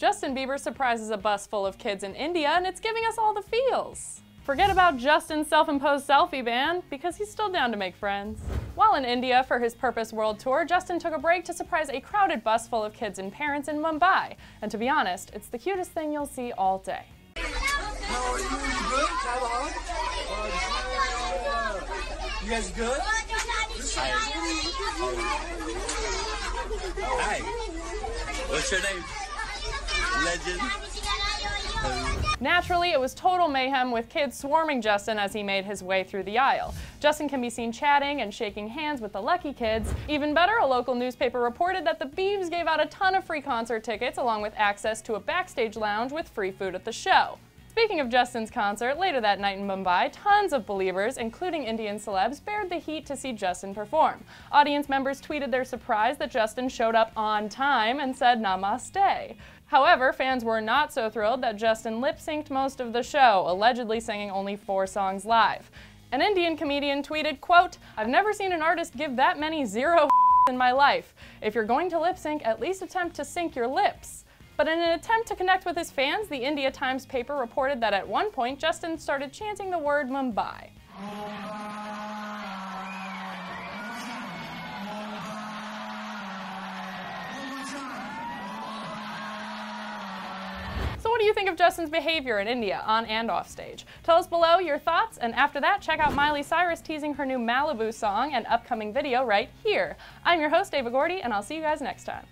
Justin Bieber surprises a bus full of kids in India, and it's giving us all the feels. Forget about Justin's self-imposed selfie ban, because he's still down to make friends. While in India for his Purpose World Tour, Justin took a break to surprise a crowded bus full of kids and parents in Mumbai. And to be honest, it's the cutest thing you'll see all day. How are you? Good? How are you? You guys good? Hi. What's your name? Legend. Naturally, it was total mayhem with kids swarming Justin as he made his way through the aisle. Justin can be seen chatting and shaking hands with the lucky kids. Even better, a local newspaper reported that the Biebs gave out a ton of free concert tickets along with access to a backstage lounge with free food at the show. Speaking of Justin's concert, later that night in Mumbai, tons of believers, including Indian celebs, bared the heat to see Justin perform. Audience members tweeted their surprise that Justin showed up on time and said namaste. However, fans were not so thrilled that Justin lip-synced most of the show, allegedly singing only 4 songs live. An Indian comedian tweeted, quote, "I've never seen an artist give that many zero in my life. If you're going to lip-sync, at least attempt to sync your lips." But in an attempt to connect with his fans, the India Times paper reported that at one point, Justin started chanting the word Mumbai. So what do you think of Justin's behavior in India, on and off stage? Tell us below your thoughts, and after that, check out Miley Cyrus teasing her new Malibu song and upcoming video right here. I'm your host, Ava Gordy, and I'll see you guys next time.